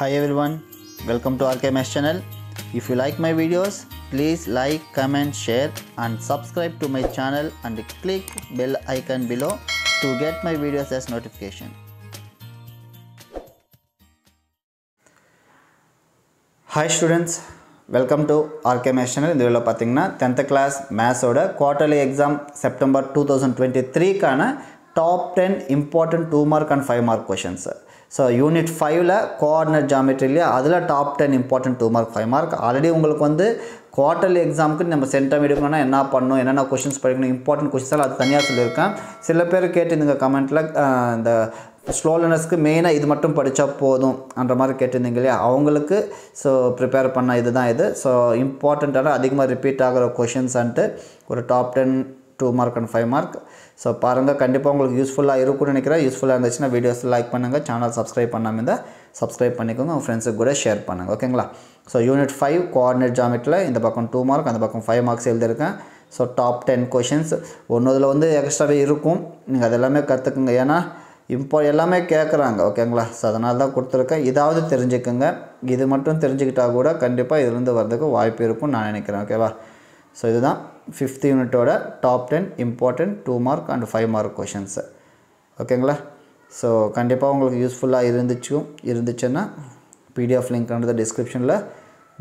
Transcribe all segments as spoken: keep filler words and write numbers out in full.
Hi everyone, welcome to R K Maths Channel. If you like my videos, please like, comment, share and subscribe to my channel and click bell icon below to get my videos as notification. Hi students, welcome to R K Maths Channel. In the video tenth class maths order quarterly exam September two thousand twenty-three kana top ten important two mark and five mark questions. So unit five la coordinate geometry la adula top ten important two mark five mark already ungalku vande quarterly exam ku nama center edukona enna pannum enna questions padikona important questions la adu thaniya sollirukken sila per kettinga comment la the slow learners ku main ah idu mattum padicha podum andra mari kettinga le avangalukku so prepare panna idu dhaan idu so important ana adhigama repeat agura questions and or top ten two mark and five mark. So paranga kandipa ungalku useful ah irukku nenikira useful ah irundhuchna videos like pannunga channel subscribe pannamenda subscribe pannikonga unga friends ku kuda share pannunga okayla. So unit five coordinate geometry la indha pakkam two mark andha pakkam five marks eldirukken. So top ten questions onnudula vende extra ve irukum neenga adellame kathukunga yana import எல்லாமே கேக்குறாங்க ஓகேங்களா so அதனால தான் கொடுத்திருக்கேன் இதாவது தெரிஞ்சுக்கங்க இது மட்டும் தெரிஞ்சிட்டா கூட கண்டிப்பா இதிலிருந்து வரதுக்கு வாய்ப்பு இருக்கும் நான் நினைக்கிறேன் ஓகேவா சோ இதுதான் fifth unit ஓட top ten important two mark and five mark questions ஓகேங்களா சோ கண்டிப்பா உங்களுக்கு யூஸ்புல்லா இருந்துச்சு இருந்துச்சுனா P D F link under the description ல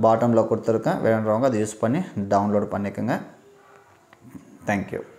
bottom ல கொடுத்திருக்கேன் வேணும்ன்றவங்க அதை யூஸ் பண்ணி டவுன்லோட் பண்ணிக்கங்க thank you.